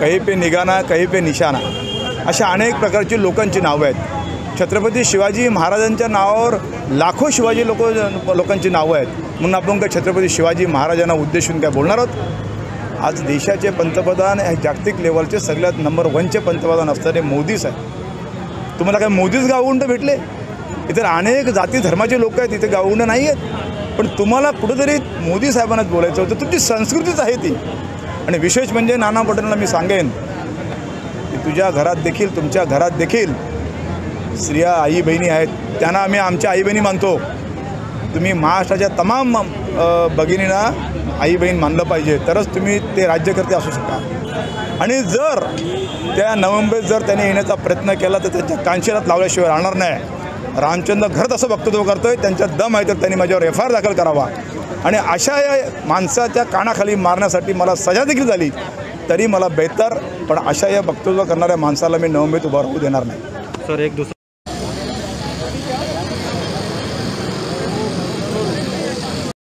कहीं पे निगाना, कहीं पे निशाणा अशा अनेक प्रकारची लोकांची नावे आहेत। छत्रपती शिवाजी महाराजांच्या नावावर लाखो शिवाजी लोकांची नावे आहेत, म्हणून आपण काय छत्रपती शिवाजी महाराजांना उद्देशून काय बोलणार आहोत। आज देशाचे पंतप्रधान हे जागतिक लेवलचे सगळ्यात नंबर 1 चे पंतप्रधान असणारे मोदी साहेब, तुम्हाला काय मोदीच गावगुंड भेटले? इतर अनेक जाती धर्माचे लोक आहेत, इथे गावगुंड नाही आहेत, पण तुम्हाला कुठेतरी मोदी साहेबांनाच बोलायचं होतं। तुमची संस्कृतीच आहे ती। आणि विशेष म्हणजे नाना पटोलेंना मी सांगेन की तुझ्या घरात देखील, तुमच्या घरात देखील स्त्रिया आई बहिणी आहेत, त्यांना आम्ही आमच्या आई बहिणी मानतो। तुम्ही महाराष्ट्राच्या तमाम भगिनींना आई बहीण मानलं पाहिजे, तरच तुम्ही ते राज्यकर्ते असू शकता। आणि जर त्या नवंबर जर त्याने येण्याचा प्रयत्न केला तर त्याच्या कांशिरात लावल्याशिवाय राहणार नाही। रामचंद्र घरत असं वक्तव्य करतोय, त्यांच्या दम आहे तर त्यांनी माझ्यावर FIR दाखल करावा। आणि अशा या माणसाच्या कानाखाली मारण्यासाठी मला सजा देखील झाली तरी मला बेहतर, पण अशा या वक्तव्य करणाऱ्या माणसाला मी नवंबर उभा राहू देणार नाही। सर, एक